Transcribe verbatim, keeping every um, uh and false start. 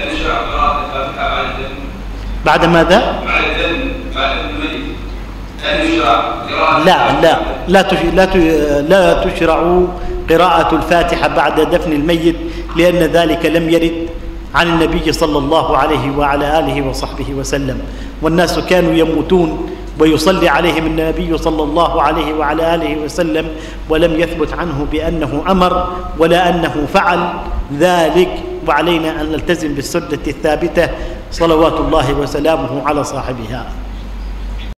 نشرع قراءة الفاتحة بعد الذنب. بعد ماذا؟ بعد الذنب، بعد الذنب. أن يشرع قراءة لا لا لا تش... لا, ت... لا تشرع قراءة الفاتحة بعد دفن الميت، لأن ذلك لم يرد عن النبي صلى الله عليه وعلى آله وصحبه وسلم، والناس كانوا يموتون ويصلي عليهم النبي صلى الله عليه وعلى آله وسلم، ولم يثبت عنه بأنه أمر ولا أنه فعل ذلك. وعلينا أن نلتزم بالسنة الثابتة صلوات الله وسلامه على صاحبها.